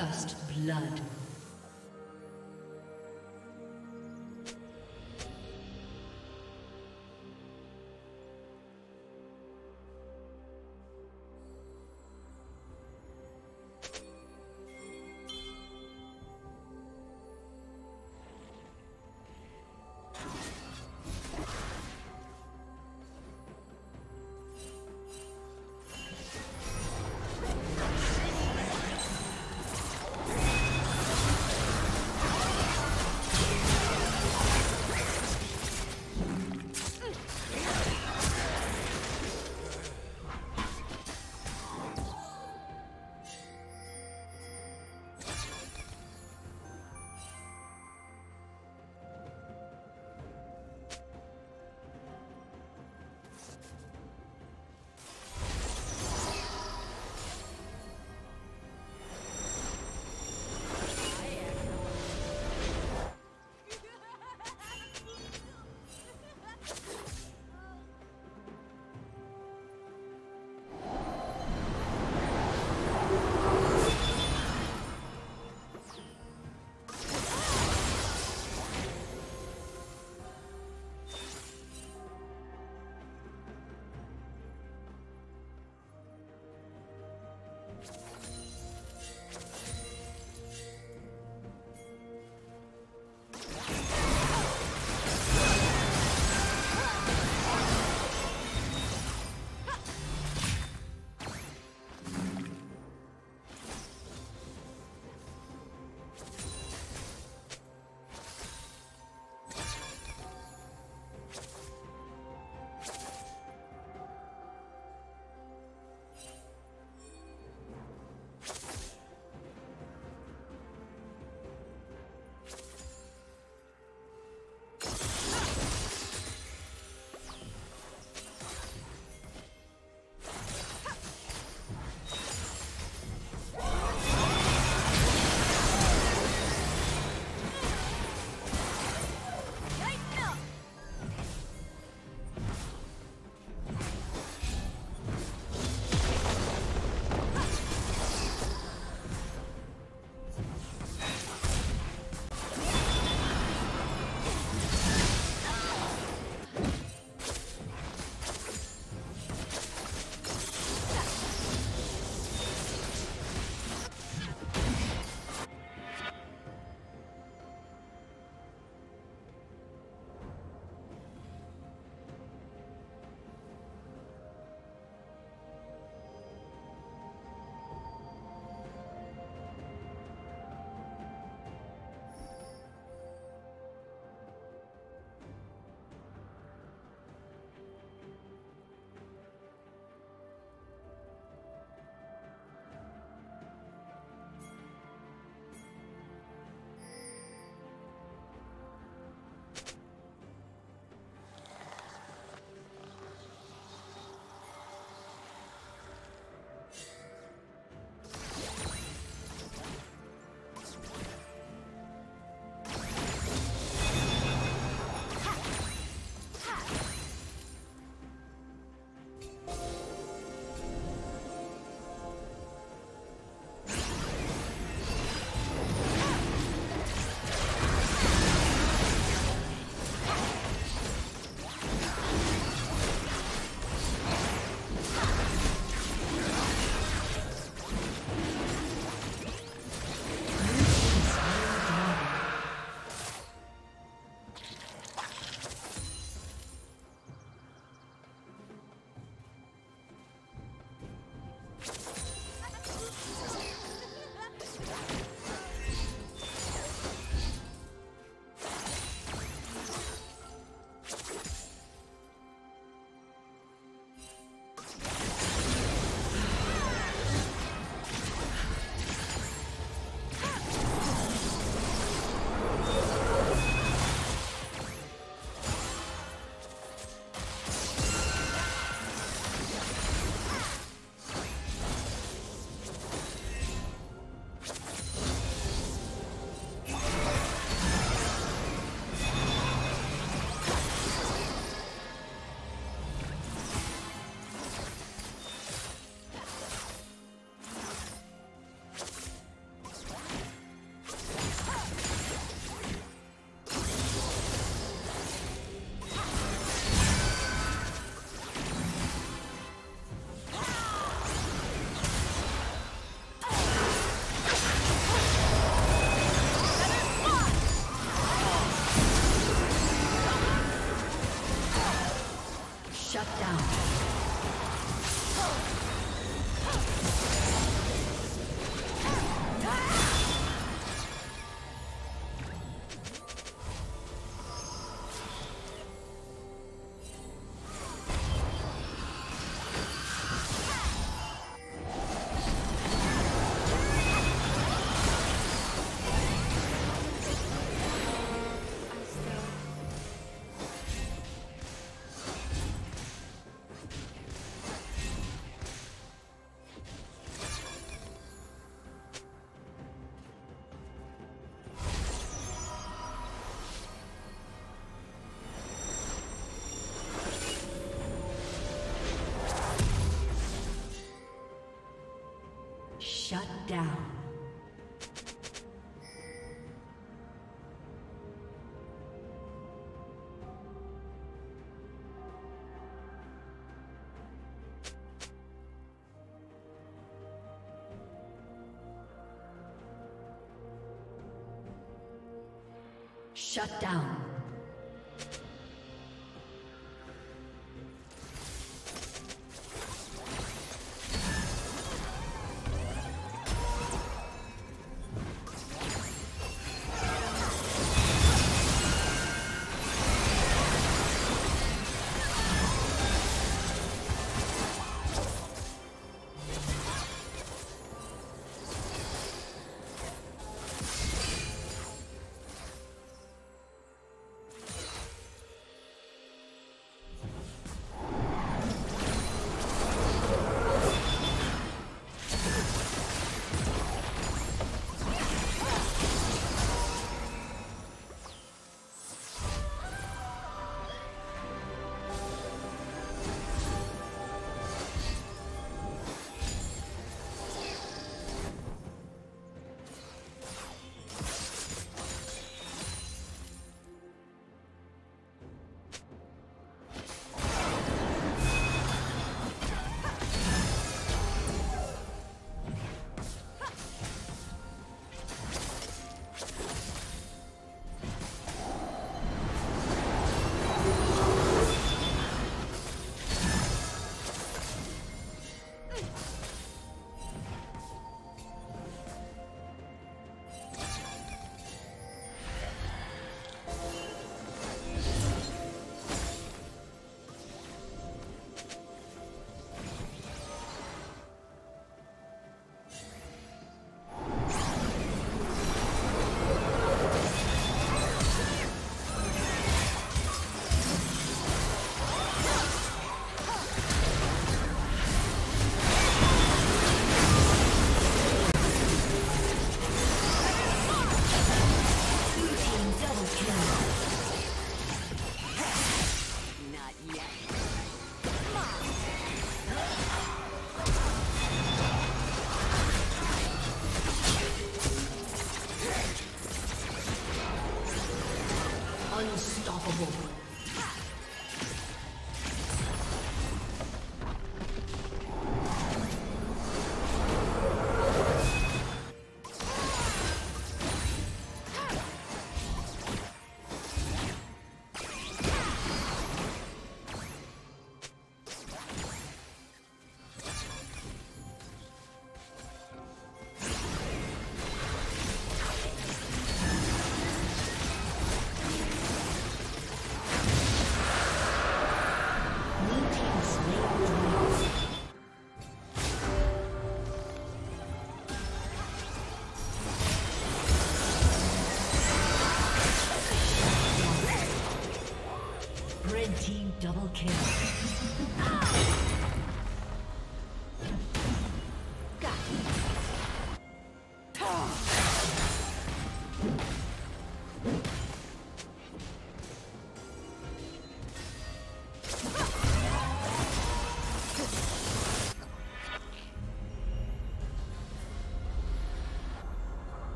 First blood. Shut down. Shut down. Shut down. Unstoppable. Double kill.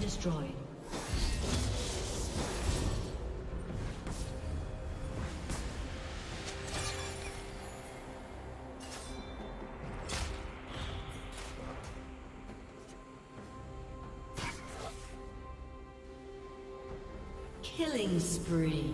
Destroyed. Killing spree.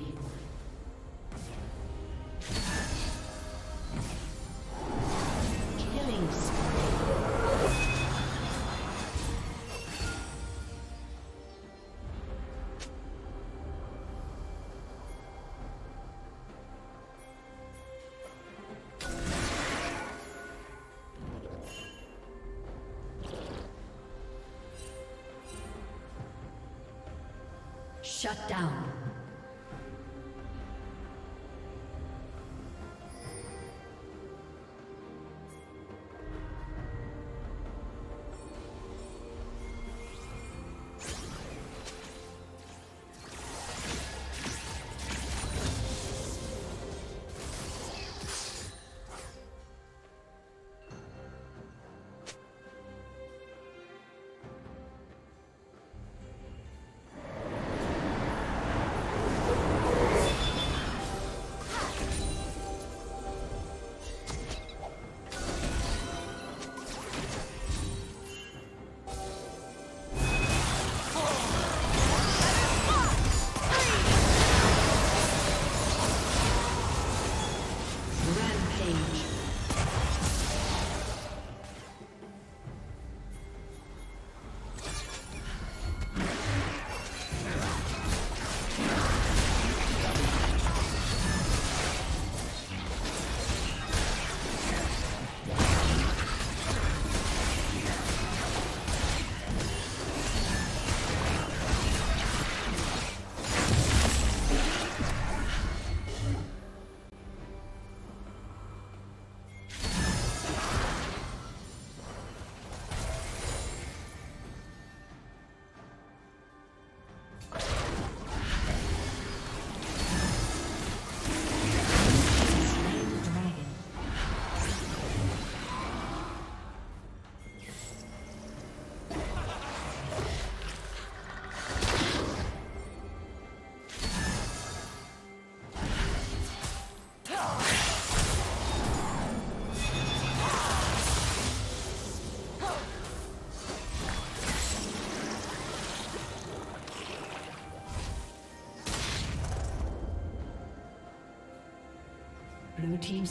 Shut down. Blue team's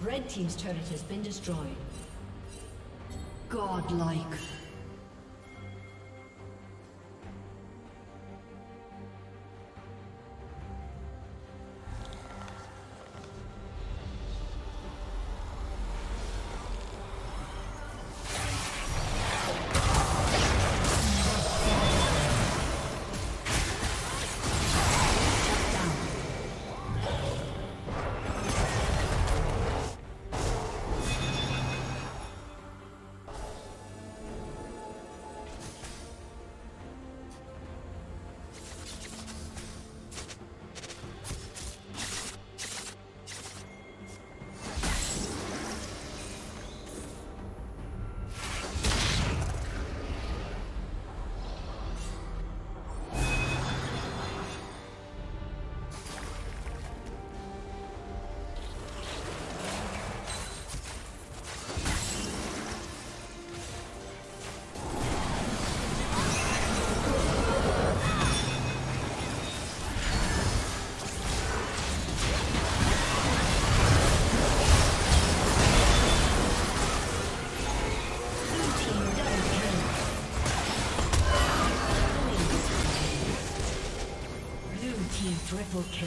Red Team's turret has been destroyed. Godlike. Triple kill.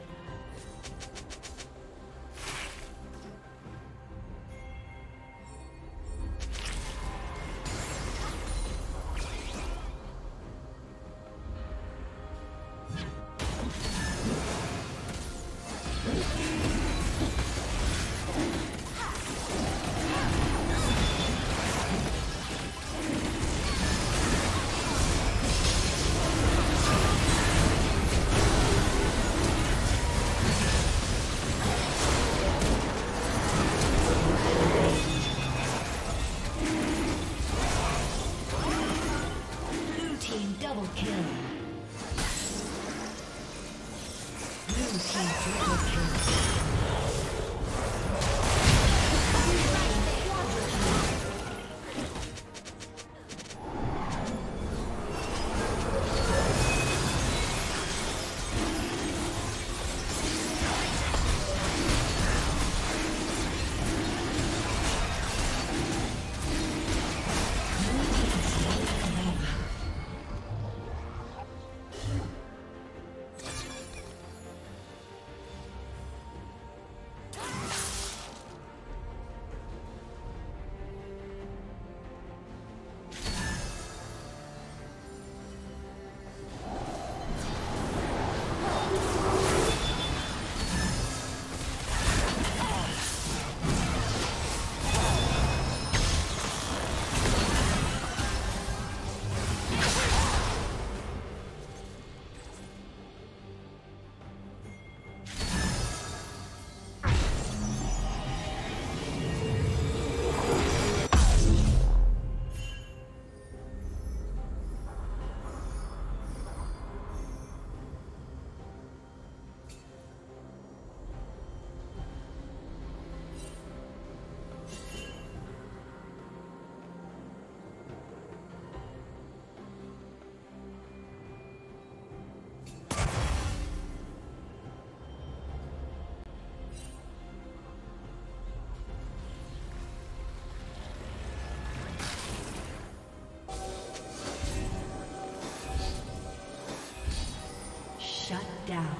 down.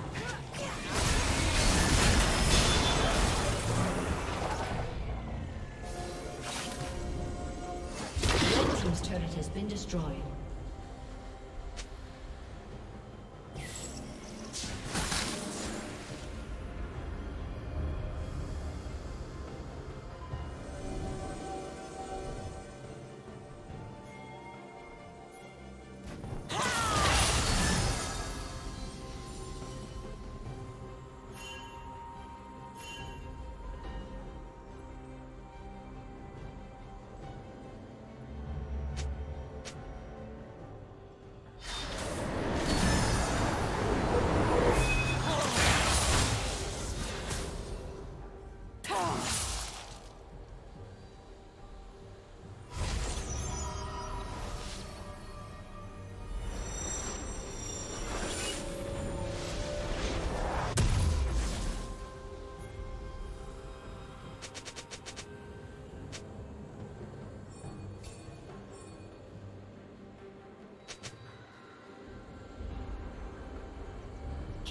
Red team's turret has been destroyed.